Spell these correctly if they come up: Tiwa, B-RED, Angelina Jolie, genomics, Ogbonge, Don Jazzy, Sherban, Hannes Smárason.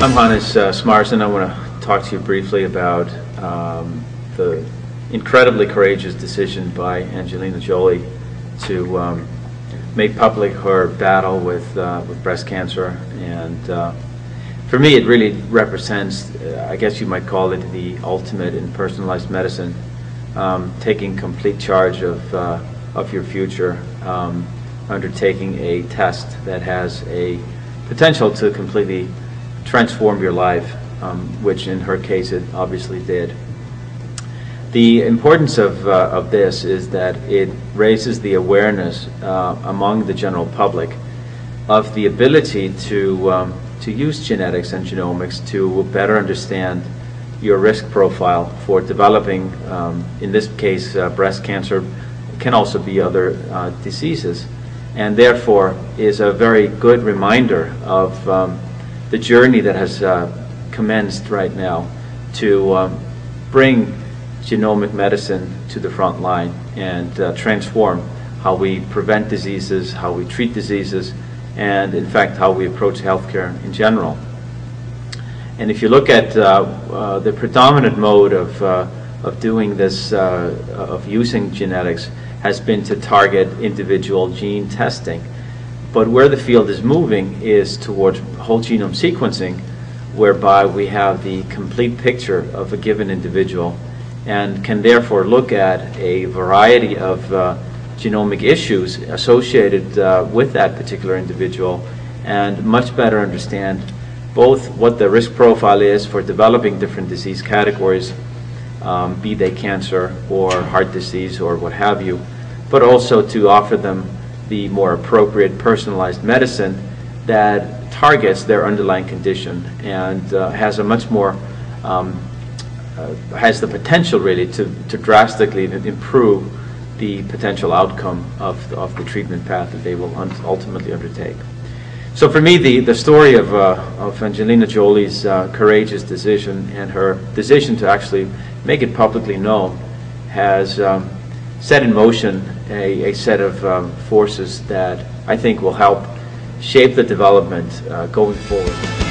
I'm Hannes Smárason. I want to talk to you briefly about the incredibly courageous decision by Angelina Jolie to make public her battle with breast cancer. And for me, it really represents, I guess you might call it, the ultimate in personalized medicine, taking complete charge of your future, undertaking a test that has a potential to completely transform your life, which in her case it obviously did. The importance of this is that it raises the awareness among the general public of the ability to use genetics and genomics to better understand your risk profile for developing, in this case, breast cancer. It can also be other diseases, and therefore is a very good reminder of the journey that has commenced right now to bring genomic medicine to the front line and transform how we prevent diseases, how we treat diseases, and in fact how we approach healthcare in general. And if you look at the predominant mode of doing this, of using genetics, has been to target individual gene testing. But where the field is moving is towards whole genome sequencing, whereby we have the complete picture of a given individual and can therefore look at a variety of genomic issues associated with that particular individual and much better understand both what the risk profile is for developing different disease categories, be they cancer or heart disease or what have you, but also to offer them the more appropriate personalized medicine that targets their underlying condition and has a much more has the potential really to drastically improve the potential outcome of the treatment path that they will ultimately undertake. So for me, the story of Angelina Jolie's courageous decision and her decision to actually make it publicly known has set in motion a set of forces that I think will help shape the development going forward.